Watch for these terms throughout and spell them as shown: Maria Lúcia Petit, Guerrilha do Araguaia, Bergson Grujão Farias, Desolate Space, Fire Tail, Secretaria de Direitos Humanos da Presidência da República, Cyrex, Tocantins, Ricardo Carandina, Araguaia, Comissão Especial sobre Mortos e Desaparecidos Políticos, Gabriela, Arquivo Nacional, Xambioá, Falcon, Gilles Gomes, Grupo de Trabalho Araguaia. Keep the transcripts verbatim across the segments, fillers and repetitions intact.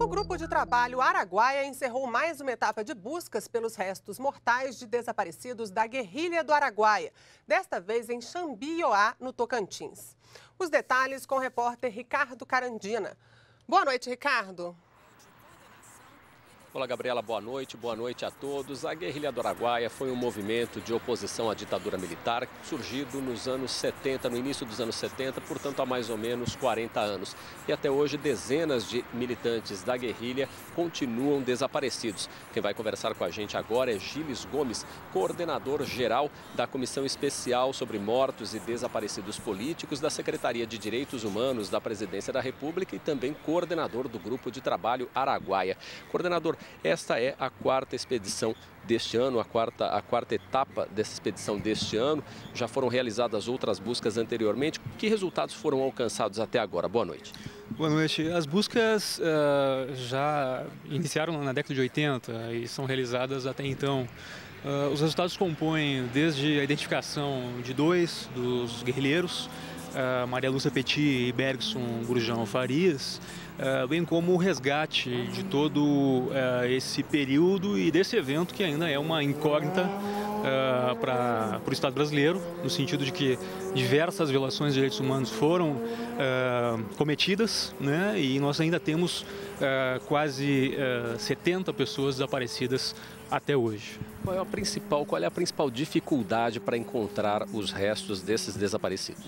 O Grupo de Trabalho Araguaia encerrou mais uma etapa de buscas pelos restos mortais de desaparecidos da Guerrilha do Araguaia, desta vez em Xambioá, no Tocantins. Os detalhes com o repórter Ricardo Carandina. Boa noite, Ricardo. Olá, Gabriela, boa noite, boa noite a todos. A Guerrilha do Araguaia foi um movimento de oposição à ditadura militar surgido nos anos setenta, no início dos anos setenta, portanto há mais ou menos quarenta anos. E até hoje dezenas de militantes da guerrilha continuam desaparecidos. Quem vai conversar com a gente agora é Gilles Gomes, coordenador-geral da Comissão Especial sobre Mortos e Desaparecidos Políticos da Secretaria de Direitos Humanos da Presidência da República e também coordenador do Grupo de Trabalho Araguaia. Coordenador, esta é a quarta expedição deste ano, a quarta, a quarta etapa dessa expedição deste ano. Já foram realizadas outras buscas anteriormente. Que resultados foram alcançados até agora? Boa noite. Boa noite. As buscas uh, já iniciaram na década de oitenta e são realizadas até então. Uh, os resultados compõem desde a identificação de dois dos guerrilheiros, Uh, Maria Lúcia Petit e Bergson Grujão Farias, uh, bem como o resgate de todo uh, esse período e desse evento que ainda é uma incógnita uh, para o Estado brasileiro, no sentido de que diversas violações de direitos humanos foram uh, cometidas, né, e nós ainda temos uh, quase uh, setenta pessoas desaparecidas até hoje. Qual é a principal, qual é a principal dificuldade para encontrar os restos desses desaparecidos?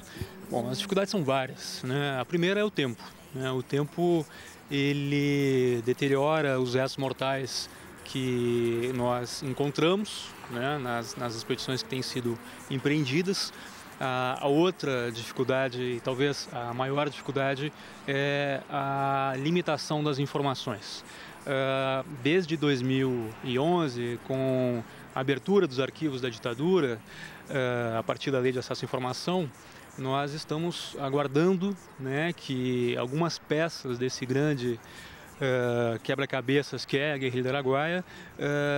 Bom, as dificuldades são várias, né? A primeira é o tempo, né? O tempo, ele deteriora os restos mortais que nós encontramos, né, nas, nas expedições que têm sido empreendidas. A, a outra dificuldade, talvez a maior dificuldade, é a limitação das informações. Uh, desde dois mil e onze, com a abertura dos arquivos da ditadura, uh, a partir da Lei de Acesso à Informação, nós estamos aguardando, né, que algumas peças desse grande uh, quebra-cabeças que é a Guerrilha do Araguaia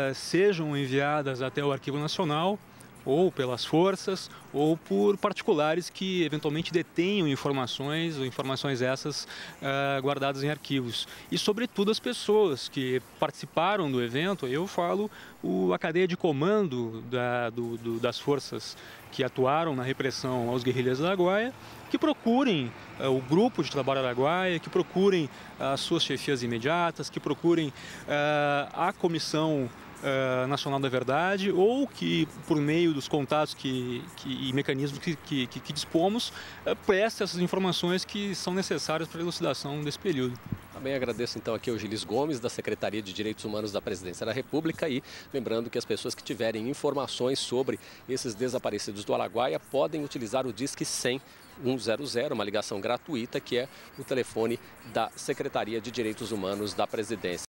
uh, sejam enviadas até o Arquivo Nacional, ou pelas forças, ou por particulares que eventualmente detenham informações, ou informações essas uh, guardadas em arquivos. E, sobretudo, as pessoas que participaram do evento, eu falo o, a cadeia de comando da, do, do, das forças que atuaram na repressão aos guerrilheiros do Araguaia, que procurem uh, o Grupo de Trabalho Araguaia, que procurem uh, as suas chefias imediatas, que procurem uh, a Comissão uh, Nacional da Verdade, ou que, por meio dos contatos que, que, e mecanismos que, que, que dispomos, uh, preste essas informações que são necessárias para a elucidação desse período. Também agradeço então aqui ao Gilles Gomes, da Secretaria de Direitos Humanos da Presidência da República, e lembrando que as pessoas que tiverem informações sobre esses desaparecidos do Araguaia podem utilizar o Disque cem, cem, uma ligação gratuita que é o telefone da Secretaria de Direitos Humanos da Presidência.